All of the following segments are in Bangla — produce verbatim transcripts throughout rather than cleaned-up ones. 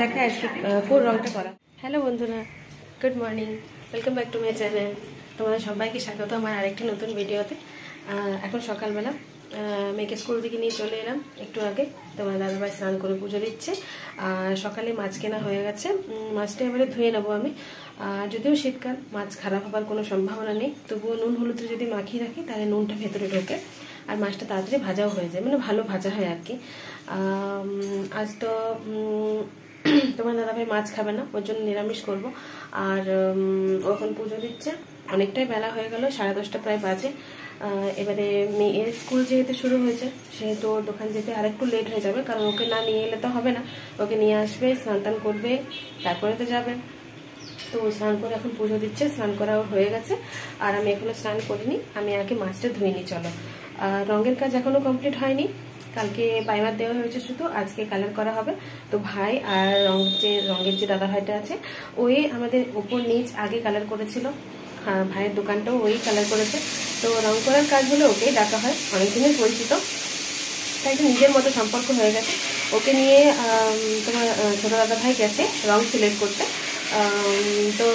देखा কোন রংটা করা। হ্যালো বন্ধুরা, good morning, welcome back to my channel. তোমাদের সবাইকে স্বাগত আমার আরেকটি নতুন ভিডিওতে। এখন সকালবেলা মেয়েকে স্কুল থেকে নিয়ে চলে এলাম একটু আগে। তোমার দাদাভাই স্নান করে পুজো দিচ্ছে। আর সকালে মাছ কেনা হয়ে গেছে, মাছটা এবারে ধুয়ে নেবো আমি। যদিও শীতকাল, মাছ খারাপ হবার কোনো সম্ভাবনা নেই, তবুও নুন হলুদে যদি মাখিয়ে রাখি তাহলে নুনটা ভেতরে ঢোকে আর মাছটা তাড়াতাড়ি ভাজাও হয়ে যায়, মানে ভালো ভাজা হয় আর কি। আজ তো তোমার দাদাভাই মাছ খাবে না, ওর জন্য নিরামিষ করবো। আর ওখন পুজো দিচ্ছে, অনেকটাই বেলা হয়ে গেল, সাড়ে দশটা প্রায় বাজে। এবারে মেয়ের স্কুল যেহেতু শুরু হয়েছে সেহেতু ওর দোকান যেতে আরেকটু লেট হয়ে যাবে, কারণ ওকে না নিয়ে এলে তো হবে না। ওকে নিয়ে আসবে, স্নান টান করবে, তারপরে তো যাবে। তো স্নান করে এখন পুজো দিচ্ছে, স্নান করা হয়ে গেছে। আর আমি এখনো স্নান করিনি, আমি আগে মাছটা ধুয়ে নিই। চলো, রঙের কাজ এখনো কমপ্লিট হয়নি, কালকে প্রাইমার দেওয়া হয়েছে শুধু, আজকে কালার করা হবে। তো ভাই আর রঙ যে রঙের যে দাদা ভাইটা আছে, ওই আমাদের ওপর নিচ আগে কালার করেছিল। হ্যাঁ, ভাইয়ের দোকানটাও ওই কালার করেছে। তো রং করার কাজ হলে ওকেই ডাকা হয়, অনেকদিনই পরিচিত, তাই একটা নিজের মতো সম্পর্ক হয়ে গেছে। ওকে নিয়ে তোমার ছোটো দাদা ভাই গেছে রং সিলেক্ট করতে। তো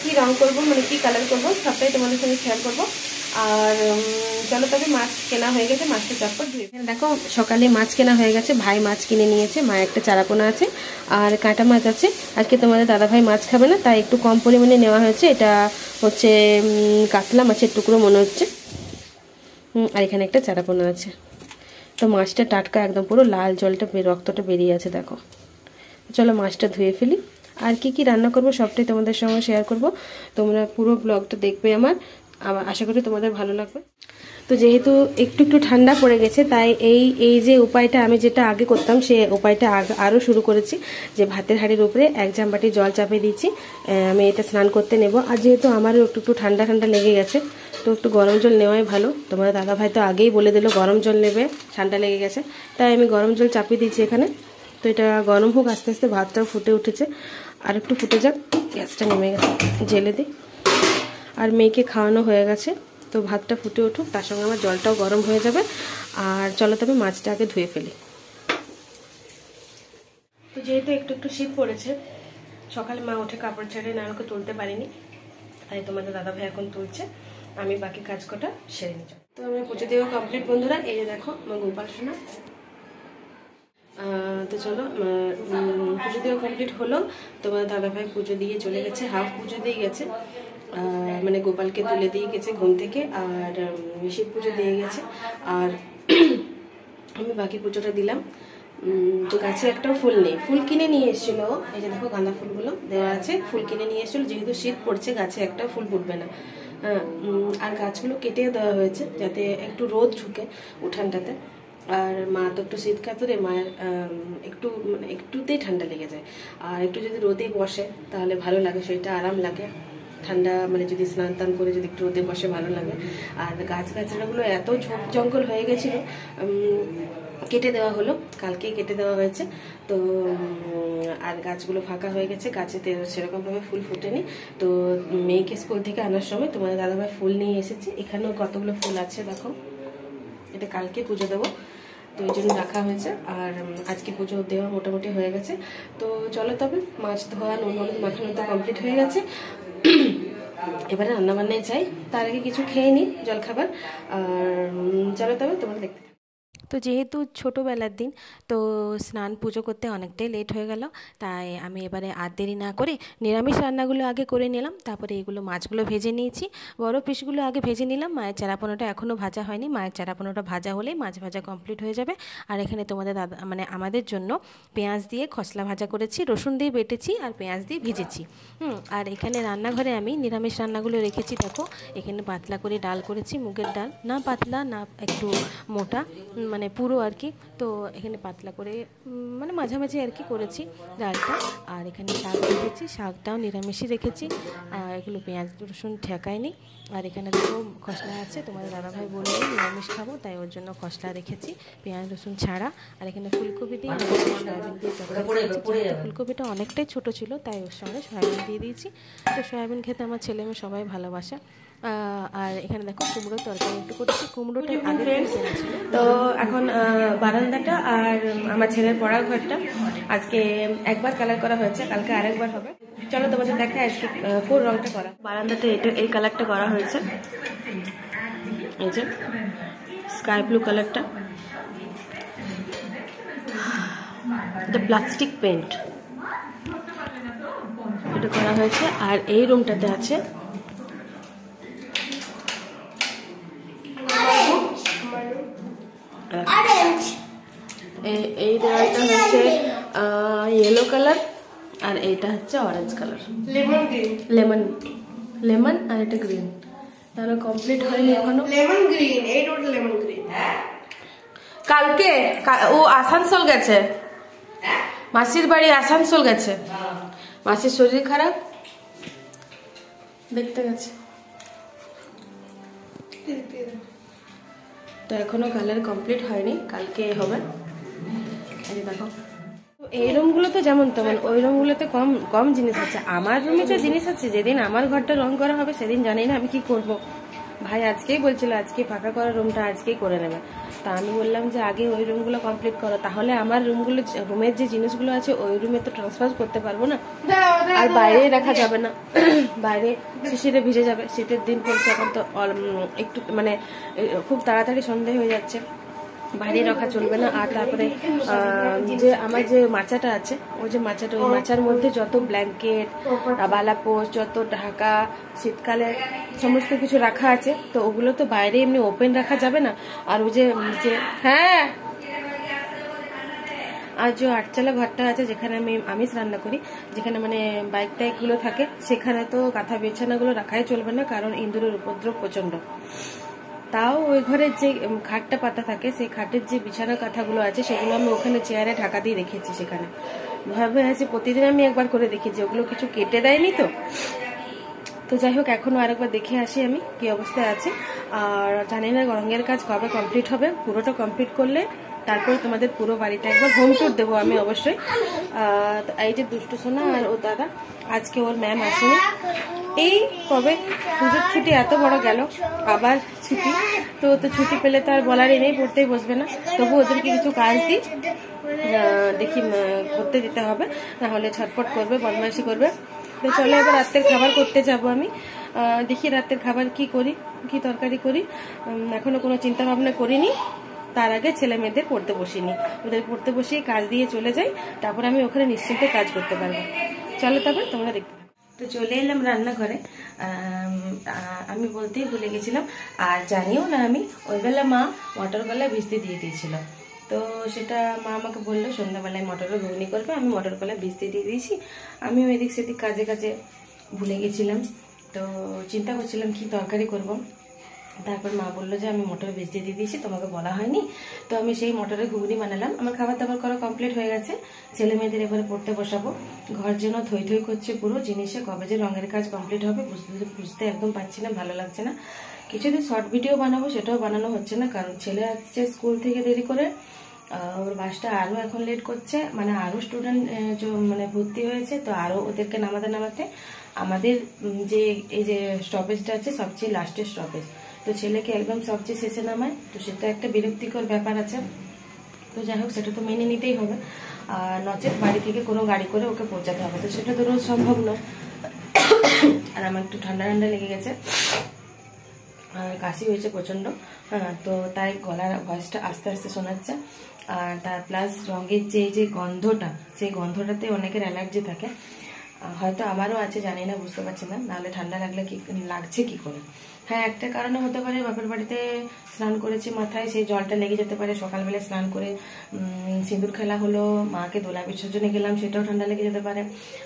কি রং করব, মানে কি কালার করব, সবটাই তোমাদের সঙ্গে শেয়ার করব। আর চলো, তবে মাছ কেনা হয়ে গেছে, মাছটা চটপট ধুয়ে। দেখো, সকালে মাছ কেনা হয়ে গেছে, ভাই মাছ কিনে নিয়েছে, মায়ের একটা চারাপোনা আছে আর কাঁটা মাছ আছে। আজকে তোমাদের দাদা ভাই মাছ খাবে না, তাই একটু কম পরিমাণে নেওয়া হয়েছে। এটা হচ্ছে কাতলা মাছের টুকরো মনে হচ্ছে, আর এখানে একটা চারাপোনা আছে। তো মাছটা টাটকা একদম, পুরো লাল জলটা রক্তটা বেরিয়ে আছে দেখো। চলো মাছটা ধুয়ে ফেলি। আর কি কি রান্না করব সবটাই তোমাদের সঙ্গে শেয়ার করব, তোমরা পুরো ব্লগটা দেখবে আমার, আবার আশা করি তোমাদের ভালো লাগবে। তো যেহেতু একটু একটু ঠান্ডা পড়ে গেছে, তাই এই এই যে উপায়টা আমি যেটা আগে করতাম সে উপায়টা আরও শুরু করেছি। যে ভাতের হাঁড়ির উপরে এক জামবাটি জল চাপিয়ে দিচ্ছি, আমি এটা স্নান করতে নেব। আর যেহেতু আমারও একটু একটু ঠান্ডা ঠান্ডা লেগে গেছে, তো একটু গরম জল নেওয়াই ভালো। তোমার দাদা ভাই তো আগেই বলে দিল গরম জল নেবে, ঠান্ডা লেগে গেছে, তাই আমি গরম জল চাপিয়ে দিচ্ছি এখানে। তো এটা গরম হোক, আস্তে আস্তে ভাতটাও ফুটে উঠেছে, আর একটু ফুটে যাক, গ্যাসটা নেমে গেছে, জেলে দিই। আর মেয়েকে খাওয়ানো হয়ে গেছে, তো ভাতটা ফুটে উঠুক, তার সঙ্গে আমার জলটাও গরম হয়ে যাবে। আর চলো তবে মাছটা আগে ধুয়ে ফেলি। তো যেহেতু একটু একটু শীত পড়েছে, সকালে মা উঠে কাপড় ছেড়ে নানকে তুলতে পারিনি, তাই তোমাদের দাদা ভাই এখন তুলছে, আমি বাকি কাজ কটা সেরে নিই। তো আমি পুজো দেওয়া কমপ্লিট বন্ধুরা, এই যে দেখো আমার গোপাল সোনা। তো চলো, পুজো দেওয়া কমপ্লিট হলো। তোমাদের দাদা ভাই পুজো দিয়ে চলে গেছে, হাফ পুজো দিয়ে গেছে, মানে গোপালকে তুলে দিয়ে গেছে ঘুম থেকে, আর শিব পুজো দিয়ে গেছে। আর আমি বাকি পুজোটা দিলাম। তো গাছে একটাও ফুল নেই, ফুল কিনে নিয়ে এসেছিল, এই যে দেখো গাঁদা ফুলগুলো দেওয়া আছে, ফুল কিনে নিয়ে এসেছিল। যেহেতু শীত পড়ছে, গাছে একটাও ফুল ফুটবে না। আর গাছগুলো কেটে দেওয়া হয়েছে যাতে একটু রোদ ঢুকে উঠানটাতে। আর মা তো একটু শীত কাতরে, মায়ের একটু মানে একটুতেই ঠান্ডা লেগে যায়। আর একটু যদি রোদে বসে তাহলে ভালো লাগে, শরীরটা আরাম লাগে, ঠান্ডা মানে যদি স্নান টান করে যদি একটু রোদে বসে ভালো লাগে। আর গাছ গাছড়াগুলো এত ঝোপ জঙ্গল হয়ে গেছিলো, কেটে দেওয়া হলো, কালকে কেটে দেওয়া হয়েছে। তো আর গাছগুলো ফাঁকা হয়ে গেছে, গাছে সেরকমভাবে ফুল ফুটেনি। তো মেয়েকে স্কুল থেকে আনার সময় তোমার দাদাভাই ফুল নিয়ে এসেছে, এখানেও কতগুলো ফুল আছে দেখো, এটা কালকে পুজো দেবো, তো এই জন্য রাখা হয়েছে। আর আজকে পুজো দেওয়া মোটামুটি হয়ে গেছে। তো চলো তবে মাছ ধোয়া নুন হলুদ মাখানো তো কমপ্লিট হয়ে গেছে, এবারে রান্নাবান্নায় যাই। তার আগে কিছু খেয়ে নিই জলখাবার। আর চলো তবে তোমরা দেখতে। তো যেহেতু ছোটোবেলার দিন, তো স্নান পুজো করতে অনেকটাই লেট হয়ে গেল, তাই আমি এবারে আর দেরি না করে নিরামিষ রান্নাগুলো আগে করে নিলাম। তারপরে এইগুলো মাছগুলো ভেজে নিয়েছি, বড় পিসগুলো আগে ভেজে নিলাম। মায়ের চারাপোনাটা এখনও ভাজা হয়নি, মায়ের চারাপোনাটা ভাজা হলেই মাছ ভাজা কমপ্লিট হয়ে যাবে। আর এখানে তোমাদের দাদা মানে আমাদের জন্য পেঁয়াজ দিয়ে খসলা ভাজা করেছি, রসুন দিয়ে বেটেছি আর পেঁয়াজ দিয়ে ভেজেছি। হুম আর এখানে রান্নাঘরে আমি নিরামিষ রান্নাগুলো রেখেছি দেখো। এখানে পাতলা করে ডাল করেছি, মুগের ডাল, না পাতলা না একটু মোটা, মানে পুরো আর কি। তো এখানে পাতলা করে মানে মাঝামাঝি আর কি করেছি ডালটা। আর এখানে শাক রেখেছি, শাকটাও নিরামিষই রেখেছি। আর এগুলো পেঁয়াজ রসুন ঠেকায়নি। আর এখানে তো খসলা আছে, তোমাদের দাদাভাই বললো নিরামিষ খাবো, তাই ওর জন্য খসলা রেখেছি পেঁয়াজ রসুন ছাড়া। আর এখানে ফুলকপি দিয়ে সয়াবিন দিয়ে তরকারি করেছি, ফুলকপিটা অনেকটাই ছোটো ছিল তাই ওর সঙ্গে সয়াবিন দিয়ে দিয়েছি। তো সয়াবিন খেতে আমার ছেলে মেয়ে সবাই ভালোবাসে, चलो तुम्हारे देखा रंग बारान्दा colour sky blue colour plastic paint रूमटाते आछे येलो कलर और एटा हच्छे orange colour lemon green lemon lemon और एटा ग्रीन ताहले कमप्लीट होइलो एखोनो लेमन ग्रीन ए डॉट लेमन ग्रीन कालके ओ आसानसोल गेছে मासिर बाड़ी आसानसोल गेছে मासिर शरीर खराब देखते गेছে तो एखोनो कलर कमप्लीट होइনি कालके होबे এই দেখো এই রুমগুলো তো যেমন তেমন ওই রুমগুলোতে কম কম জিনিস আছে আমার রুমে যে জিনিস আছে যেদিন আমার ঘরটা রং করা হবে সেদিন জানি না আমি কি করব ভাই আজকেই বলছিল আজকে ফাঁকা করা রুমটা আজকেই করে নেবে তা আমি বললাম যে আগে ওই রুমগুলো কমপ্লিট করো তাহলে আমার রুমগুলো রুমের যে জিনিসগুলো আছে ওই রুমে তো ট্রান্সফার করতে পারবো না আর বাইরে রাখা যাবে না বাইরে শীতে ভিজে যাবে শীতের দিন পড়ছে এখন তো একটু মানে খুব তাড়াতাড়ি সন্ধ্যা হয়ে যাচ্ছে বাইরে রাখা চলবে না আর তারপরে যে আমার যে মাচাটা আছে ওই যে মাচাটা ওই মাচার মধ্যে যত ব্ল্যাঙ্কেট বালা পোস যত ঢাকা শীতকালে সমস্ত কিছু রাখা আছে তো ওগুলো তো বাইরে এমনি ওপেন রাখা যাবে না আর ওই যে নিচে হ্যাঁ আর যে আটচালা ঘরটা আছে যেখানে আমি আমিষ রান্না করি যেখানে মানে বাইক টাইকগুলো থাকে সেখানে তো কাঁথা বিছানাগুলো রাখাই চলবে না কারণ ইঁদুরের উপদ্রব প্রচন্ড তাও ওই ঘরে যে খাটটা পাতা থাকে সেই খাটের যে বিছানা কাঁথাগুলো আছে সেগুলো আমি ওখানে চেয়ারে ঢাকা দিয়ে রেখেছি সেখানে ভাবে আছে প্রতিদিন আমি একবার করে দেখি যে ওগুলো কিছু কেটে দেয়নি তো তো যাই হোক এখনো আরেকবার দেখে আসি আমি কি অবস্থায় আছে আর জানি না রঙের কাজ কবে কমপ্লিট হবে পুরোটা কমপ্লিট করলে তারপর তোমাদের পুরো বাড়িটা একবার হোম ট্যুর দেবো আমি অবশ্যই এই যে দুষ্টু সোনা আর ও দাদা আজকে ওর ম্যাম আসেনি এই কবে পুজোর ছুটি এত বড় গেল আবার ছুটি তো তো ছুটি পেলে তো আর বলারই নেই পড়তেই বসবে না তবু ওদেরকে কিছু কাজ দিই দেখি করতে দিতে হবে নাহলে ছটফট করবে বদমাইশি করবে তো চলে এবার রাতের খাবার করতে যাবো আমি দেখি রাতের খাবার কি করি কি তরকারি করি এখনো কোনো চিন্তা ভাবনা করিনি তার আগে ছেলে মেয়েদের পড়তে বসিনি ওদের পড়তে বসিয়ে কাজ দিয়ে চলে যাই তারপর আমি ওখানে নিশ্চিন্তে কাজ করতে পারবো চলো তারপর তোমরা দেখতে তো চলে এলাম রান্নাঘরে আমি বলতেই ভুলে গেছিলাম আর জানিও না আমি ওইবেলা মা মটরকলা ভিজতে দিয়ে দিয়েছিল তো সেটা মা আমাকে বললো সন্ধ্যাবেলায় মটরের ঘুগনি করবে আমি মটরকলা ভিজতে দিয়ে দিয়েছি আমি ওইদিক সেদিক কাজে কাজে ভুলে গেছিলাম তো চিন্তা করছিলাম কি তরকারি করবো তারপর মা বললো যে আমি মটর ভিজতে দিয়ে দিয়েছি তোমাকে বলা হয়নি তো আমি সেই মটরের ঘুগনি বানালাম আমার খাবার দাবার করা কমপ্লিট হয়ে গেছে ছেলে মেয়েদের এবারে পড়তে বসাবো ঘর যেন থই থই করছে পুরো জিনিসে কবে যে রঙের কাজ কমপ্লিট হবে বুঝতে বুঝতে একদম পাচ্ছি না ভালো লাগছে না কিছুদিন শর্ট ভিডিও বানাবো সেটাও বানানো হচ্ছে না কারণ ছেলে আসছে স্কুল থেকে দেরি করে ওর বাসটা আরও এখন লেট করছে মানে আরও স্টুডেন্ট মানে ভর্তি হয়েছে তো আরও ওদেরকে নামাতে নামাতে আমাদের যে এই যে স্টপেজটা আছে সবচেয়ে লাস্টের স্টপেজ তো ছেলেকে একদম সবচেয়ে শেষে নামায় তো সেটা একটা বিরক্তিকর ব্যাপার আছে তো যাই হোক সেটা তো মেনে নিতেই হবে আর নচেত বাড়ি থেকে কোনো গাড়ি করে ওকে পৌঁছাতে হবে তো সেটা তো রোজ সম্ভব নয় আর আমার একটু ঠান্ডা ঠান্ডা লেগে গেছে আর কাশি হয়েছে প্রচণ্ড হ্যাঁ তো তাই গলার ভয়েসটা আস্তে আস্তে শোনাচ্ছে আর তার প্লাস রঙের যে যে গন্ধটা সেই গন্ধটাতে অনেকের অ্যালার্জি থাকে হয়তো আমারও আছে জানি না বুঝতে পারছি না নাহলে ঠান্ডা লাগলে কি লাগছে কি করে হ্যাঁ একটা কারণে হতে পারে বাপের বাড়িতে স্নান করেছি মাথায় সেই জলটা লেগে যেতে পারে সকালবেলা স্নান করে সিঁদুর খেলা হলো মাকে দোলা বিসর্জনে গেলাম সেটাও ঠান্ডা লেগে যেতে পারে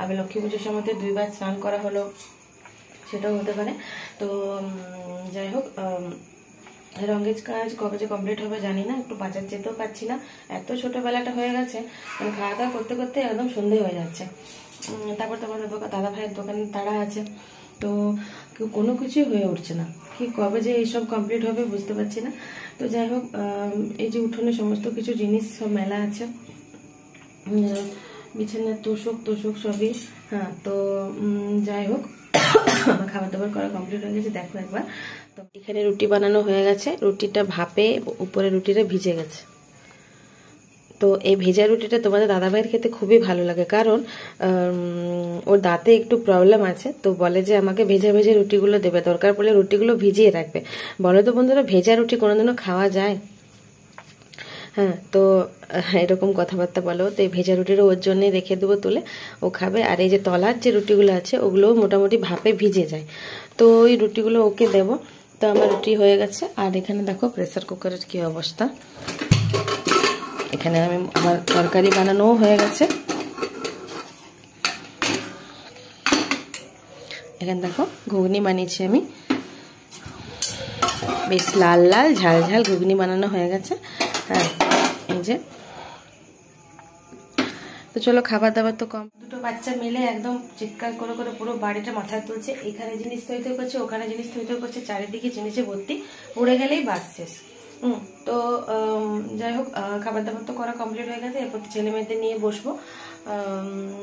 আবার লক্ষ্মী পুজোর সময় দুইবার স্নান করা হলো সেটাও হতে পারে তো যাই হোক রঙের কাজ কবে যে কমপ্লিট হবে জানি না একটু বাজার যেতেও পারছি না এত ছোটোবেলাটা হয়ে গেছে মানে খাওয়া দাওয়া করতে করতে একদম সন্ধে হয়ে যাচ্ছে তারপর তোমার দাদা ভাইয়ের দোকানে তাড়া আছে তো কোনো কিছুই হয়ে উঠছে না কি কবে যে এইসব কমপ্লিট হবে বুঝতে পারছি না তো যাই হোক এই যে উঠোনে সমস্ত কিছু জিনিস সব মেলা আছে বিছানার তোষক তোষক সবই হ্যাঁ তো যাই হোক খাবার দাবার করা কমপ্লিট হয়ে গেছে। দেখো একবার, তো এখানে রুটি বানানো হয়ে গেছে। রুটিটা ভাপে, উপরে রুটিটা ভিজে গেছে। তো এই ভেজা রুটিটা তোমাদের দাদাভাইয়ের খেতে খুবই ভালো লাগে, কারণ ওর দাঁতে একটু প্রবলেম আছে। তো বলে যে আমাকে ভেজা ভেজা রুটিগুলো দেবে, দরকার পড়লে রুটিগুলো ভিজিয়ে রাখবে। বলো তো বন্ধুরা, ভেজা রুটি কোনোদিনও খাওয়া যায়? হ্যাঁ, তো এরকম কথাবার্তা বলো। তো এই ভেজা রুটিরও ওর জন্যই রেখে দেবো তুলে, ও খাবে। আর এই যে তলার যে রুটিগুলো আছে ওগুলোও মোটামুটি ভাপে ভিজে যায়, তো ওই রুটিগুলো ওকে দেবো। তো আমার রুটি হয়ে গেছে। আর এখানে দেখো প্রেসার কুকারের কী অবস্থা। এখানে আমি আমার তরকারি বানানোও হয়ে গেছে। এখানে দেখো ঘুগনি বানিয়েছি আমি, বেশ লাল লাল ঝাল ঝাল ঘুগনি বানানো হয়ে গেছে। হ্যাঁ, এই যে। তো চলো, খাবার দাবার তো কম। দুটো বাচ্চা মিলে একদম চিৎকার করে করে পুরো বাড়িটা মাথায় তুলছে। এখানে জিনিস তৈরি করছে, ওখানে জিনিস তৈরি করছে, চারিদিকে জিনিসে ভর্তি। পড়ে গেলেই বাস শেষ। হুম তো যাই হোক, খাবার দাবার তো করা কমপ্লিট হয়ে গেছে। এরপর ছেলে মেয়েদের নিয়ে বসবো।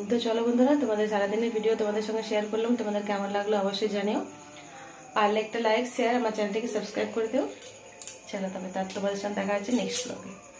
তো চলো বন্ধুরা, তোমাদের সারাদিনের ভিডিও তোমাদের সঙ্গে শেয়ার করলাম। তোমাদের কেমন লাগলো অবশ্যই জানিও। পারলে একটা লাইক, শেয়ার, আমার চ্যানেলটিকে সাবস্ক্রাইব করে দিও। চলো তবে, তার তোমাদের সঙ্গে দেখা হচ্ছে নেক্সট ব্লগে।